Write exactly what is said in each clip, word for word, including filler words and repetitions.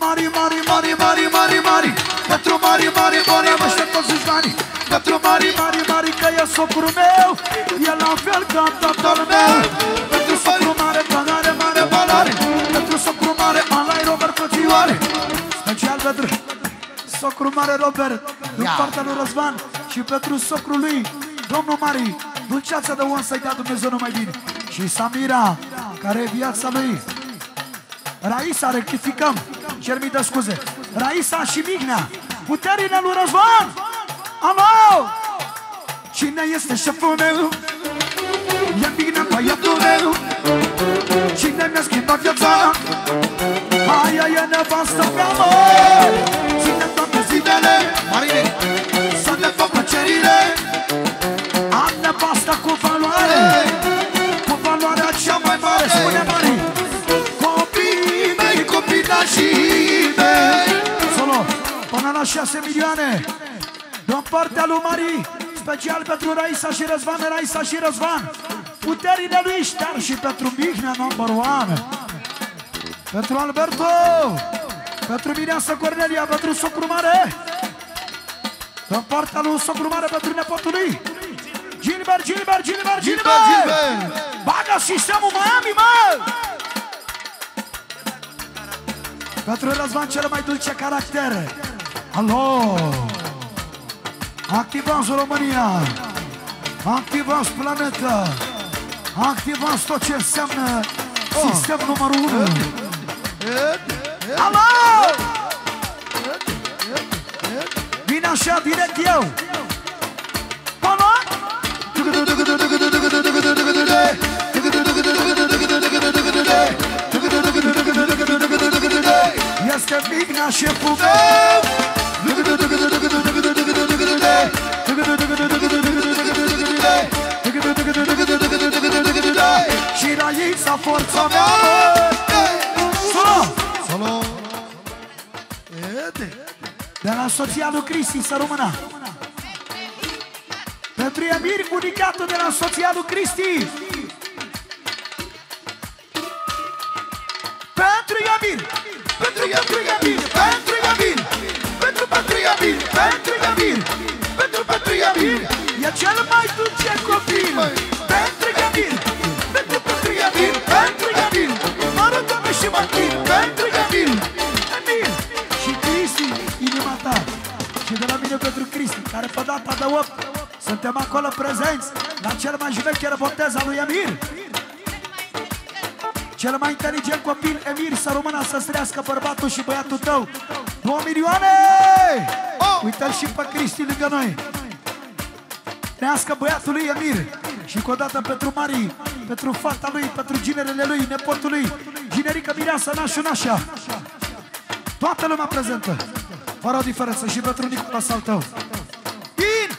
Mari, mari, mari, mari, mari, mari. Petru, mari, mari, mari, mă știu toți dușmanii. Petru, mari, mari, mari, că e socrul meu. E la fel ca tatăl meu. Pentru socrul mare, banare, mare, banare. Pentru socrul mare, alai, Robert, frățioare. Special pentru socrul mare, Robert, din partea lui Răzvan. Și pentru socrul lui, domnul Marie, dulceața de om să-i dea Dumnezeu numai bine. Și Samira, care e viața lui. Raisa, rectificăm, cer mii de scuze. Raisa și Mihnea, puterile lui Răzvan. Amau! Cine este șeful meu? E Mihnea, băiatul meu. Cine mi-a schimbat viața? Aia e nevastă mea, mă! Ținem toate zilele, Marine, să ne fac plăcerile. Am nevasta cu valoare, cu valoarea cea mai mare, spune Marie. Copiii mei, copiii nașii mei. Solo, până la șase milioane. Din partea lui Marie, special pentru Raisa și Răzvan, Raisa și Răzvan. Puterile lui Șter și pentru Mihnea, number one. Pentru Alberto, pentru Mireasa Cornelia, pentru socru mare. Din partea lui socru mare, pentru nepotul lui. Gilber, Gilber, Gilber, Gilber! Bagă sistemul Miami, mă! Pentru Răzvan, cel mai dulce caracter. Alo! Activați România, activați planeta, activați tot ce înseamnă sistem numărul unu. Alo! Vine așa, direct eu. Până? Este Mihnea șeful meu. Și Raisa, forța mea. Solo! Solo! De la soția lui Cristi, să rămână. Pentru Emir, cunicatul de la soția lui Cristi. Pentru Emir! Pentru Emir! Pentru Emir! Pentru Emir! Pentru Emir! Pentru Petru Iamir, e cel mai dulce copil. Pentru Iamir, pentru Petru Iamir, pentru Iamir, mă rugăm și mă chin. Pentru Iamir, Emir și Cristi, inima ta. Și de la mine pentru Cristi, care pe data de opt suntem acolo prezenți la cel mai veche rebotez al lui Emir. Cel mai inteligent copil, Emir, să rămână să strească bărbatul și băiatul tău. Două milioane! Uitați și pe Cristi lângă noi. Trească băiatul lui Emir. Și cu o dată pentru Marie, pentru fata lui, pentru ginerele lui, nepotul lui, Ginerica, Mireasa, Nașu, Nașa. Toată lumea prezentă. Fără o diferență și pentru Nicola sau tău.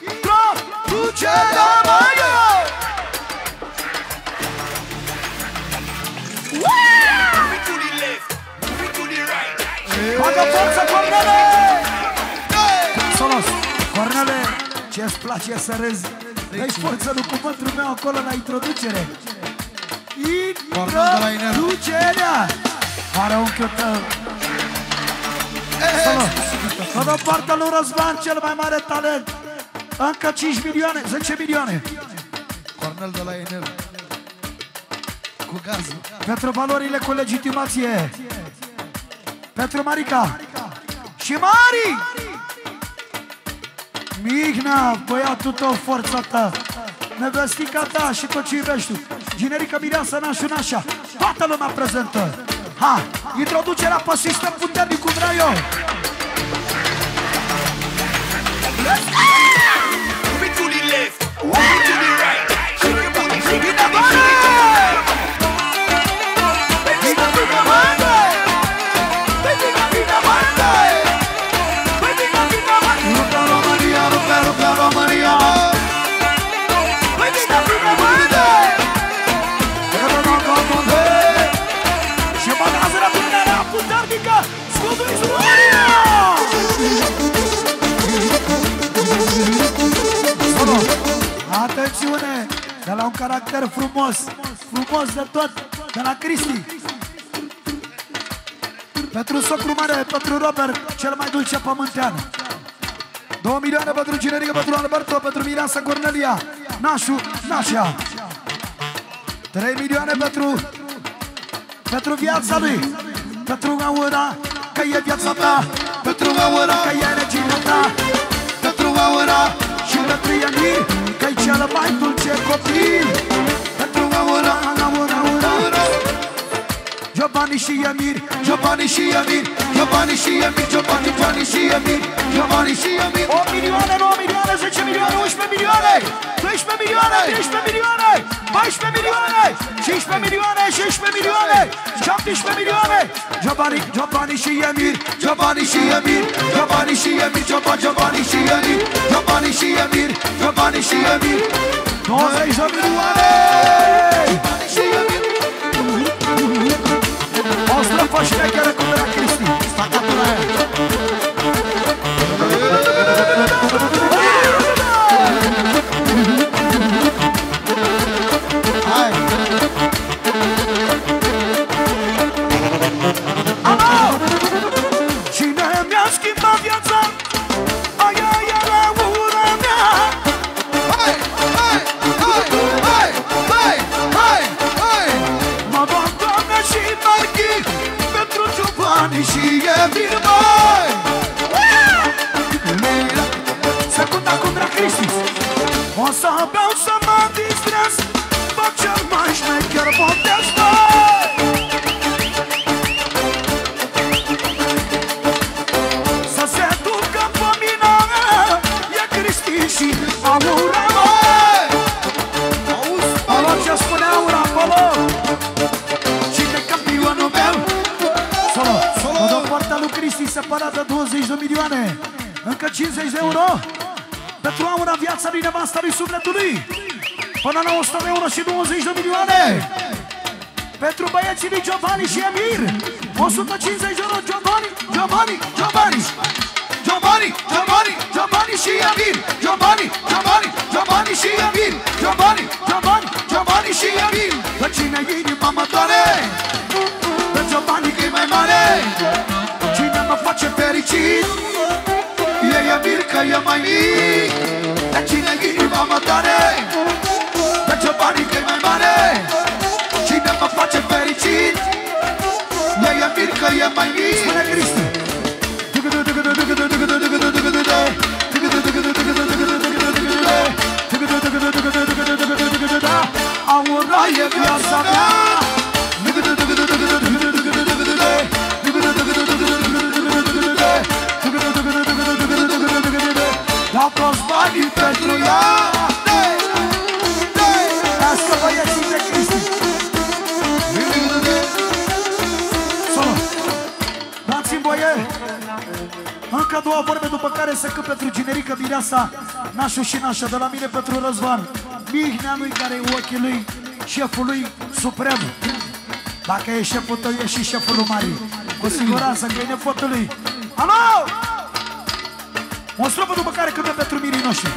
Introducerea mea! Bagă forță, Cornele! Solos, Cornele, ce-ți place să râzi? Dă-i forță lui cuvântul meu acolo la introducere. Introducerea! Are unchiul tău. Solos, să dă partea lui Răzvan, cel mai mare talent. Încă cinci milioane, zece milioane. Cornel de la Enel. Cu gazul. Pentru valorile cu legitimație. Pentru Marica și Mari! Mihnea, băiatul tău, forța ta, nevestica ta și tot ce iubești tu. Ginerica, Mireasa, Nașu, Nașa, toată lumea prezentă. Ha! Introducerea pe sistem puternic cum vreau eu. Atențiune, de la un caracter frumos, frumos de tot, de la Cristi. Pentru socru mare, pentru Robert, cel mai dulce pământean. Două milioane pentru Ginerica, pentru Alberto, pentru Mireasa, Cornelia, Nașu, Nașa. Trei milioane pentru Pentru viața lui, pentru Maura, că e viața ta, pentru Maura, că e regina ta, pentru Maura și pentru Emir, că-i cel mai dulce copil, pentru Maura, Maura, Maura. Giovanni și Emir, Giovanni și Emir, Giovanni și Emir, Giovanni, Giovanni și Emir, Giovanni și Emir. opt milioane, nouă milioane, zece milioane, unsprezece milioane, doisprezece milioane, treisprezece milioane, paisprezece milioane, cincisprezece milioane, șaisprezece milioane, șaptesprezece milioane. Giovanni, Giovanni și Emir, Giovanni și Emir, Giovanni și Emir, Giovanni și Emir, Giovanni și Emir, Giovanni și Emir. nouăzeci de milioane. Giovanni și Emir. O strofă șmecheră cum era Cristi. Stacatura aia. Până la o sută de euro și douăzeci de milioane. Pentru băieții lui Giovanni și Emir, o sută cincizeci de euro. Giovanni, Giovanni, Giovanni, Giovanni, Giovanni, Giovanni și Emir, Giovanni, Giovanni, Giovanni și Emir, Giovanni, Giovanni, Giovanni și Emir. Pe cine inima mă doare, pe Giovanni că-i mai mare. Cine mă face fericit, e Emir că e mai mic. Pe cine inima mă doare, Giovanni că-i mai mare. Cine mă face fericit, e Emir că e mai mic. Spune Cristi. Aura e viața mea. L-au fost banii pentru ea. Încă a doua vorbe, după care se cânt pentru Ginerica, Mireasa, Nașu și Nașa. De la mine pentru Răzvan, Mihnea lui, care e ochii lui, șeful lui suprem. Dacă e șeful tău, e și șeful lui Marie. Cu siguranță că e nepotul lui. Alo! O strofă după care cântăm pentru mirii noștri.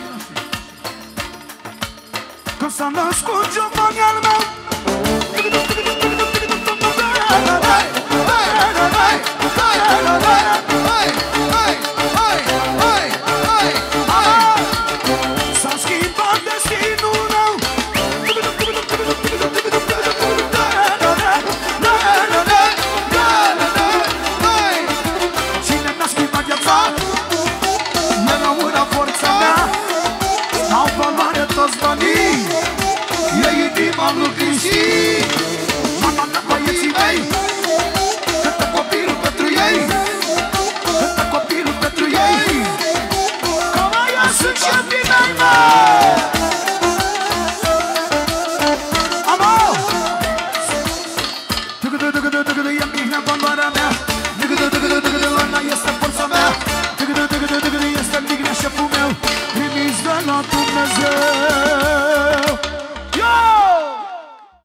Când s-a născut Giovanni al meu,